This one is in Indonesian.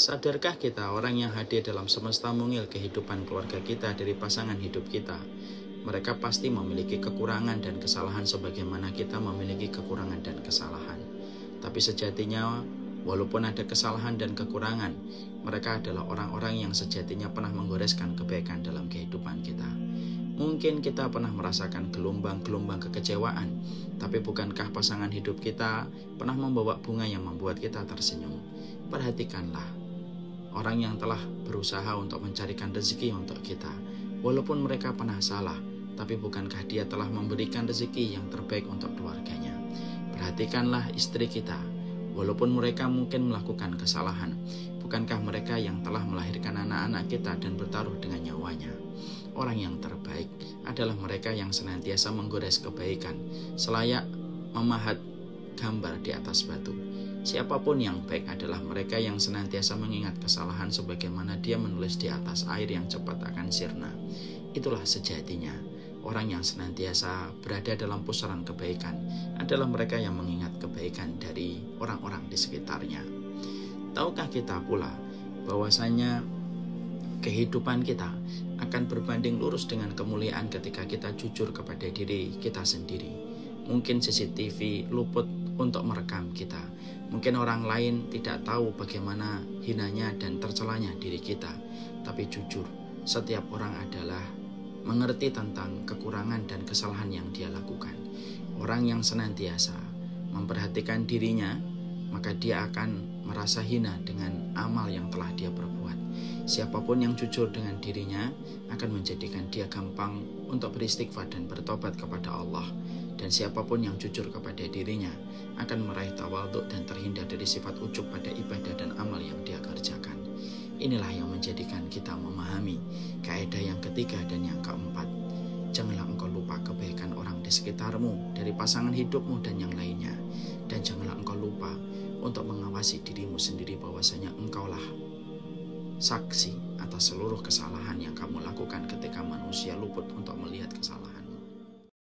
Sadarkah kita orang yang hadir dalam semesta mungil kehidupan keluarga kita dari pasangan hidup kita? Mereka pasti memiliki kekurangan dan kesalahan sebagaimana kita memiliki kekurangan dan kesalahan. Tapi sejatinya, walaupun ada kesalahan dan kekurangan, mereka adalah orang-orang yang sejatinya pernah menggoreskan kebaikan dalam kehidupan kita. Mungkin kita pernah merasakan gelombang-gelombang kekecewaan, tapi bukankah pasangan hidup kita pernah membawa bunga yang membuat kita tersenyum? Perhatikanlah, orang yang telah berusaha untuk mencarikan rezeki untuk kita, walaupun mereka pernah salah, tapi bukankah dia telah memberikan rezeki yang terbaik untuk keluarganya? Perhatikanlah istri kita, walaupun mereka mungkin melakukan kesalahan, bukankah mereka yang telah melahirkan anak-anak kita dan bertaruh dengan nyawanya? Orang yang terbaik adalah mereka yang senantiasa menggores kebaikan, selayak memahat gambar di atas batu. Siapapun yang baik adalah mereka yang senantiasa mengingat kesalahan sebagaimana dia menulis di atas air yang cepat akan sirna. Itulah sejatinya. Orang yang senantiasa berada dalam pusaran kebaikan adalah mereka yang mengingat kebaikan dari orang-orang di sekitarnya. Tahukah kita pula bahwasanya kehidupan kita akan berbanding lurus dengan kemuliaan ketika kita jujur kepada diri kita sendiri. Mungkin CCTV luput untuk merekam kita. Mungkin orang lain tidak tahu bagaimana hinanya dan tercelanya diri kita. Tapi jujur, setiap orang adalah mengerti tentang kekurangan dan kesalahan yang dia lakukan. Orang yang senantiasa memperhatikan dirinya, maka dia akan merasa hina dengan amal yang telah dia perbuat. Siapapun yang jujur dengan dirinya akan menjadikan dia gampang untuk beristighfar dan bertobat kepada Allah. Dan siapapun yang jujur kepada dirinya akan meraih tawadhu dan terhindar dari sifat ujub pada ibadah dan amal yang dia kerjakan. Inilah yang menjadikan kita memahami kaidah yang ketiga dan yang keempat. Janganlah engkau lupa kebaikan orang di sekitarmu, dari pasangan hidupmu dan yang lainnya. Dan janganlah engkau lupa untuk mengawasi dirimu sendiri bahwasanya engkaulah saksi atas seluruh kesalahan yang kamu lakukan ketika manusia luput untuk melihat kesalahan.